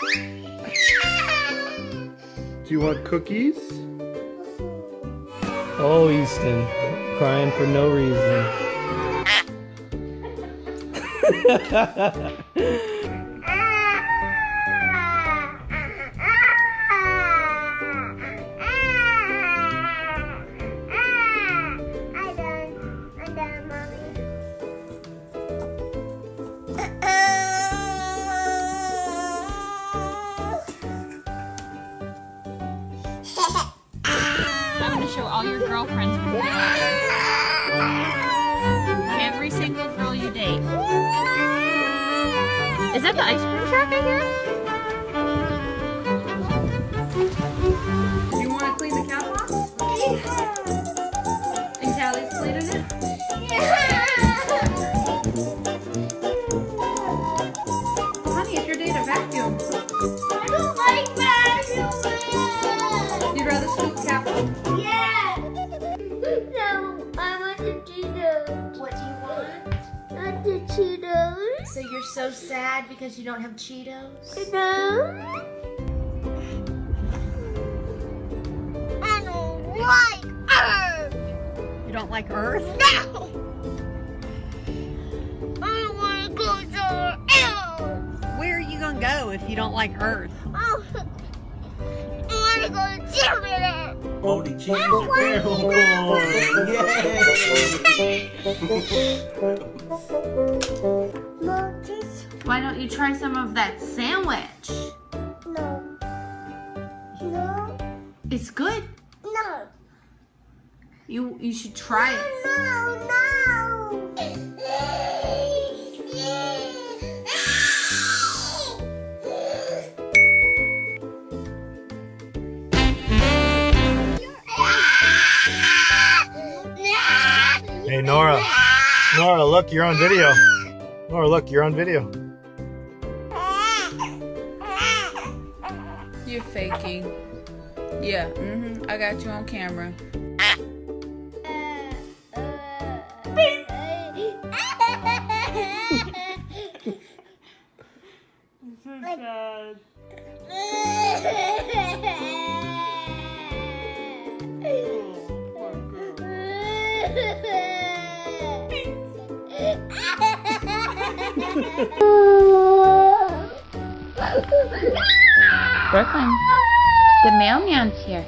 Do you want cookies? Oh, Easton, crying for no reason. I'm going to show all your girlfriends from now. Every single girl you date. Is that the ice cream truck I hear? Do you want to clean the cat box? And Callie's cleaning it? Yeah. Honey, it's your day to vacuum. I don't like vacuuming. You'd rather scoop cat box? Cheetos. So you're so sad because you don't have Cheetos? No. I don't like Earth. You don't like Earth? No. I want to go to Earth. Where are you going to go if you don't like Earth? Oh, I want to go to Jupiter. Holy why don't you try some of that sandwich? No. No. It's good. No. You should try it. No, no, no. Hey, Nora. Nora, look, you're on video. Nora, look, you're on video. You're faking. Yeah, I got you on camera. Brooklyn, the mailman's here.